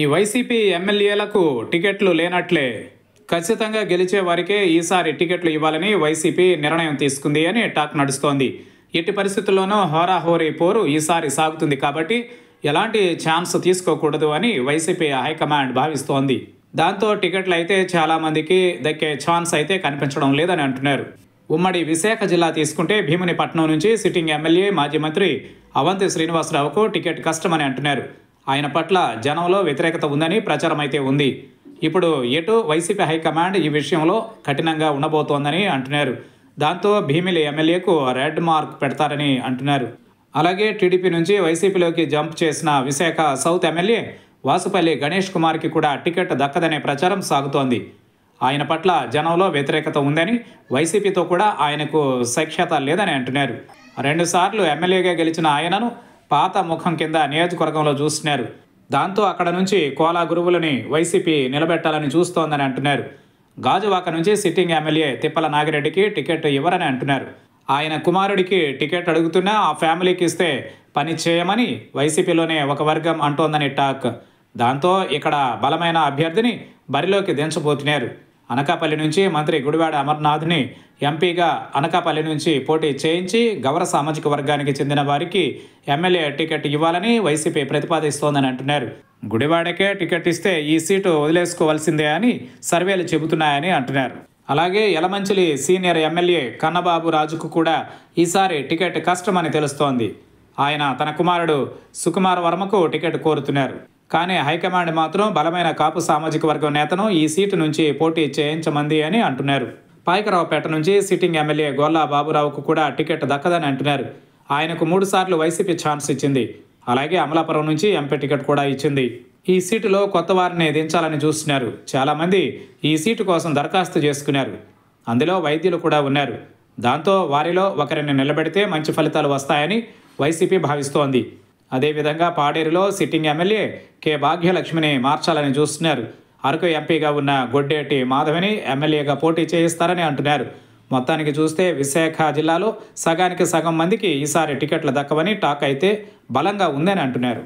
ఈ వైసీపీ ఎమ్మెల్యేలకు టికెట్లు లేనట్లే ఖచ్చితంగా గెలిచే వారికే ఈసారి టికెట్లు ఇవ్వాలని వైసీపీ నిర్ణయం తీసుకుంది అని టాక్ నడుస్తోంది. ఎట్టి పరిస్థితుల్లోనూ హోరాహోరీ పోరు ఈసారి సాగుతుంది కాబట్టి ఎలాంటి ఛాన్స్ తీసుకోకూడదు అని వైసీపీ హైకమాండ్ భావిస్తోంది. దాంతో టికెట్లు అయితే చాలా మందికి దక్కే ఛాన్స్ అయితే కనిపించడం లేదని అంటున్నారు. ఉమ్మడి విశాఖ జిల్లా తీసుకుంటే భీమునిపట్నం నుంచి సిట్టింగ్ ఎమ్మెల్యే మాజీ మంత్రి అవంతి శ్రీనివాసరావుకు టికెట్ కష్టమని అంటున్నారు. ఆయన పట్ల జనంలో వ్యతిరేకత ఉందని ప్రచారం అయితే ఉంది. ఇప్పుడు ఎటు వైసీపీ హైకమాండ్ ఈ విషయంలో కఠినంగా ఉండబోతోందని అంటున్నారు. దాంతో భీమిలి ఎమ్మెల్యేకు రెడ్ మార్క్ పెడతారని అంటున్నారు. అలాగే టీడీపీ నుంచి వైసీపీలోకి జంప్ చేసిన విశాఖ సౌత్ ఎమ్మెల్యే వాసుపల్లి గణేష్ కుమార్కి కూడా టికెట్ దక్కదనే ప్రచారం సాగుతోంది. ఆయన పట్ల జనంలో వ్యతిరేకత ఉందని, వైసీపీతో కూడా ఆయనకు సఖ్యత లేదని అంటున్నారు. 2 సార్లు ఎమ్మెల్యేగా గెలిచిన ఆయనను పాత ముఖం కింద నియోజకవర్గంలో చూస్తున్నారు. దాంతో అక్కడ నుంచి కోలా గురువులని వైసీపీ నిలబెట్టాలని చూస్తోందని అంటున్నారు. గాజువాక నుంచి సిట్టింగ్ ఎమ్మెల్యే తిప్పల నాగిరెడ్డికి టికెట్ ఇవ్వరని అంటున్నారు. ఆయన కుమారుడికి టికెట్ అడుగుతున్నా ఆ ఫ్యామిలీకి ఇస్తే పని చేయమని వైసీపీలోనే ఒక వర్గం అంటోందని టాక్. దాంతో ఇక్కడ బలమైన అభ్యర్థిని బరిలోకి దించబోతున్నారు. అనకాపల్లి నుంచి మంత్రి గుడివాడ అమర్నాథ్ని ఎంపీగా అనకాపల్లి నుంచి పోటీ చేయించి గౌర సామాజిక వర్గానికి చెందిన వారికి ఎమ్మెల్యే టికెట్ ఇవ్వాలని వైసీపీ ప్రతిపాదిస్తోందని అంటున్నారు. గుడివాడకే టికెట్ ఇస్తే ఈ సీటు వదిలేసుకోవాల్సిందే అని సర్వేలు చెబుతున్నాయని అంటున్నారు. అలాగే యలమంచిలి సీనియర్ ఎమ్మెల్యే కన్నబాబు రాజుకు కూడా ఈసారి టికెట్ కష్టమని తెలుస్తోంది. ఆయన తన కుమారుడు సుకుమార్ వర్మకు టికెట్ కోరుతున్నారు. కానీ హైకమాండ్ మాత్రం బలమైన కాపు సామాజిక వర్గం నేతను ఈ సీటు నుంచి పోటీ చేయించమంది అని అంటున్నారు. పాయకరావుపేట నుంచి సిట్టింగ్ ఎమ్మెల్యే గోల్లా బాబురావుకు కూడా టికెట్ దక్కదని అంటున్నారు. ఆయనకు 3 సార్లు వైసీపీ ఛాన్స్ ఇచ్చింది. అలాగే అమలాపురం నుంచి ఎంపీ టికెట్ కూడా ఇచ్చింది. ఈ సీటులో కొత్త వారిని దించాలని చూస్తున్నారు. చాలామంది ఈ సీటు కోసం దరఖాస్తు చేసుకున్నారు. అందులో వైద్యులు కూడా ఉన్నారు. దాంతో వారిలో ఒకరిని నిలబెడితే మంచి ఫలితాలు వస్తాయని వైసీపీ భావిస్తోంది. అదేవిధంగా పాడేరులో సిట్టింగ్ ఎమ్మెల్యే కె భాగ్యలక్ష్మిని మార్చాలని చూస్తున్నారు. అరకు ఎంపీగా ఉన్న గొడ్డేటి మాధవిని ఎమ్మెల్యేగా పోటీ చేయిస్తారని అంటున్నారు. మొత్తానికి చూస్తే విశాఖ జిల్లాలో సగానికి సగం మందికి ఈసారి టికెట్లు దక్కవని టాక్ అయితే బలంగా ఉందని అంటున్నారు.